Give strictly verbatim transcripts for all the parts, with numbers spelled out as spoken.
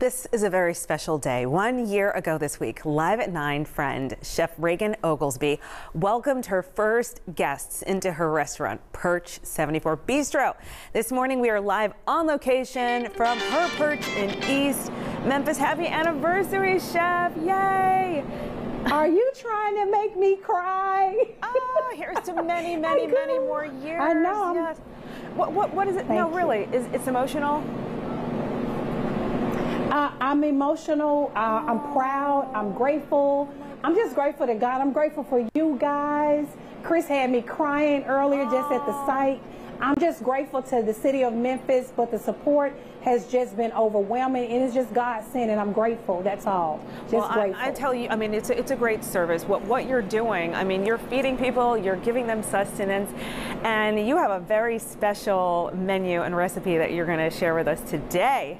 This is a very special day. One year ago this week, Live at nine friend Chef Ragan Oglesby welcomed her first guests into her restaurant, Perch seventy-four Bistro. This morning we are live on location from her perch in East Memphis. Happy anniversary, Chef! Yay! Are you trying to make me cry? Oh, here's to many, many, many more years. I know. Yes. What, what, what is it? Thank no, really, is it's emotional? Uh, I'm emotional. Uh, I'm proud. I'm grateful. I'm just grateful to God. I'm grateful for you guys. Chris had me crying earlier just at the site. I'm just grateful to the city of Memphis, but the support has just been overwhelming, and it's just God sent, and I'm grateful. That's all. Just well, grateful. I, I tell you, I mean, it's a, it's a great service. What what you're doing, I mean, you're feeding people, you're giving them sustenance, and you have a very special menu and recipe that you're going to share with us today.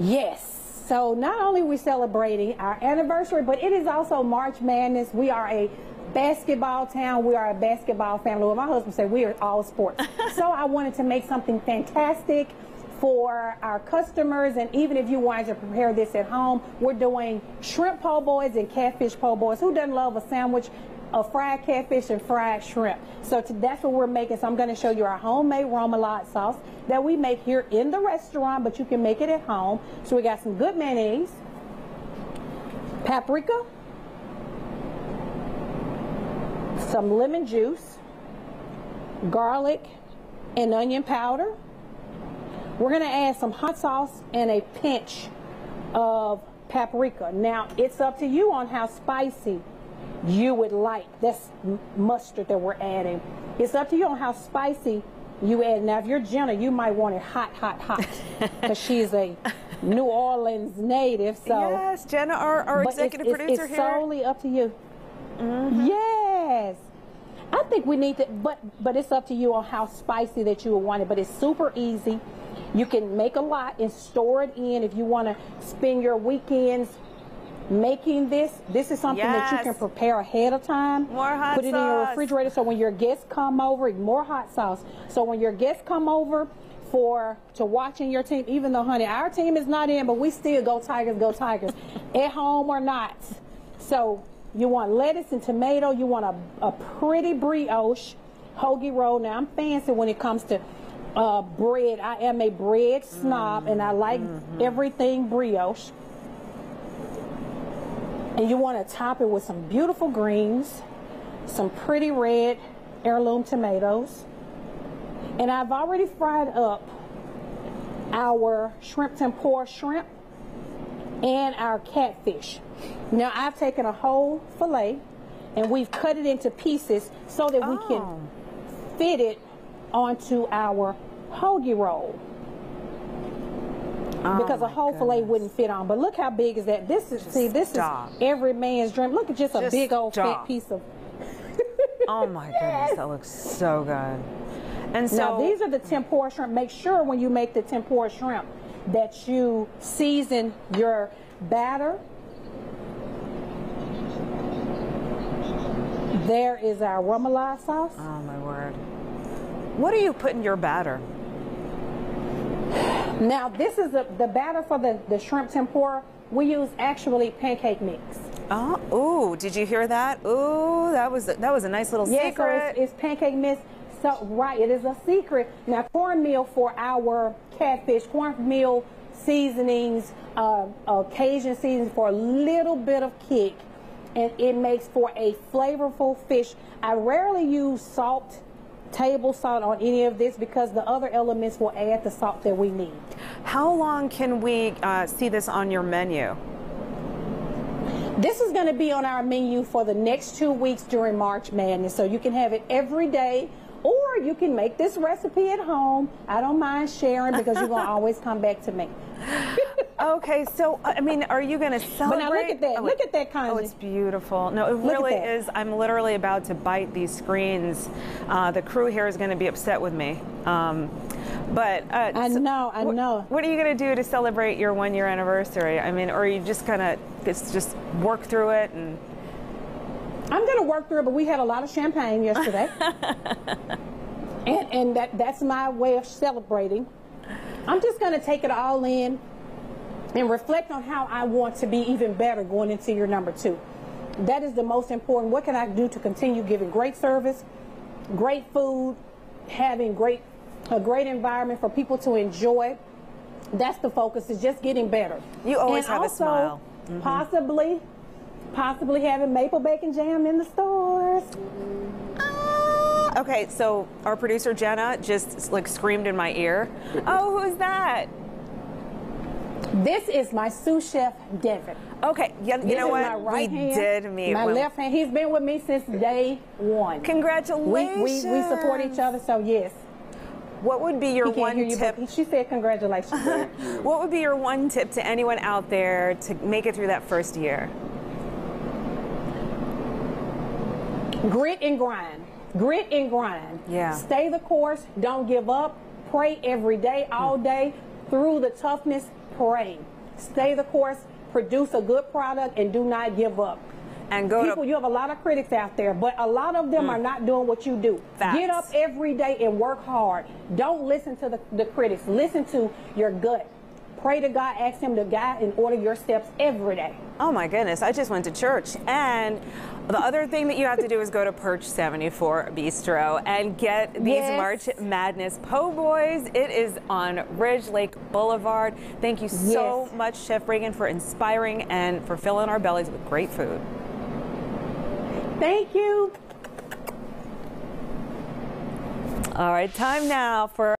Yes. So not only are we celebrating our anniversary, but it is also March Madness. We are a basketball town. We are a basketball family. Well, my husband said we are all sports. So I wanted to make something fantastic for our customers, and even if you wanted to prepare this at home, we're doing shrimp po' boys and catfish po' boys. Who doesn't love a sandwich of fried catfish and fried shrimp? So to, that's what we're making. So I'm going to show you our homemade Rommelade sauce that we make here in the restaurant, but you can make it at home. So we got some good mayonnaise, paprika, some lemon juice, garlic, and onion powder. We're going to add some hot sauce and a pinch of paprika. Now, it's up to you on how spicy you would like. That's mustard that we're adding. It's up to you on how spicy you add. Now, if you're Jenna, you might want it hot, hot, hot, because she's a New Orleans native. So yes, Jenna, our, our executive it's, producer it's, it's here. It's solely up to you. Mm-hmm. Yes. I think we need to, but, but it's up to you on how spicy that you would want it, but it's super easy. You can make a lot and store it in if you want to spend your weekends making this. This is something yes. that you can prepare ahead of time. More hot Put it sauce. in your refrigerator so when your guests come over, more hot sauce. So when your guests come over for to watching your team, even though, honey, our team is not in, but we still go Tigers, go Tigers, at home or not. So you want lettuce and tomato. You want a, a pretty brioche hoagie roll. Now, I'm fancy when it comes to Uh, bread. I am a bread snob, mm-hmm. and I like mm-hmm. everything brioche. And you want to top it with some beautiful greens, some pretty red heirloom tomatoes. And I've already fried up our shrimp tempura shrimp and our catfish. Now, I've taken a whole fillet and we've cut it into pieces so that oh. we can fit it onto our hoagie roll, oh because a whole goodness. fillet wouldn't fit on. But look how big is that? This is just see, this stop. is every man's dream. Look at just, just a big old stop. fat piece of. Oh my yes. goodness, that looks so good. And so now these are the tempura shrimp. Make sure when you make the tempura shrimp that you season your batter. There is our Rommelade sauce. Oh my word. What do you put in your batter? Now, this is the, the batter for the, the shrimp tempura. We use actually pancake mix. Oh, ooh, did you hear that? Ooh, that was that was a nice little yeah, secret. So it's, it's pancake mix. So right, it is a secret. Now, cornmeal for our catfish, cornmeal seasonings, uh, uh, Cajun seasoning for a little bit of kick, and it makes for a flavorful fish. I rarely use salt. Table salt on any of this because the other elements will add the salt that we need. How long can we uh, see this on your menu? This is going to be on our menu for the next two weeks during March Madness, so you can have it every day, or you can make this recipe at home. I don't mind sharing because you're going to always come back to me. Okay, so I mean, are you going to celebrate? But now look at that! Oh, look at that, Connie. Oh, it's beautiful. No, it look really is. I'm literally about to bite these screens. Uh, the crew here is going to be upset with me. Um, but uh, I know, I know. What are you going to do to celebrate your one-year anniversary? I mean, or are you just kind of just work through it and? I'm going to work through it, but we had a lot of champagne yesterday, and and that that's my way of celebrating. I'm just going to take it all in. and reflect on how I want to be even better going into year number two. That is the most important. What can I do to continue giving great service, great food, having great a great environment for people to enjoy? That's the focus, is just getting better. You always and have also, a smile. Mm-hmm. Possibly, possibly having maple bacon jam in the stores. Ah. Okay, so our producer Jenna just like screamed in my ear. Oh, who's that? This is my sous chef, Devin. Okay, you, you know what? Right we hand, did meet. My when... left hand. He's been with me since day one. Congratulations. We, we, we support each other, so yes. What would be your one you, tip? She said congratulations. What would be your one tip to anyone out there to make it through that first year? Grit and grind. Grit and grind. Yeah. Stay the course. Don't give up. Pray every day, all day. Through the toughness, pray. Stay the course. Produce a good product and do not give up. And go People, to... you have a lot of critics out there, but a lot of them mm. are not doing what you do. Facts. Get up every day and work hard. Don't listen to the, the critics. Listen to your gut. Pray to God, ask him to guide and order your steps every day. Oh my goodness, I just went to church. And the other thing that you have to do is go to Perch seventy-four Bistro and get these yes. March Madness po' boys. It is on Ridge Lake Boulevard. Thank you so yes. much, Chef Ragan, for inspiring and for filling our bellies with great food. Thank you. All right, time now for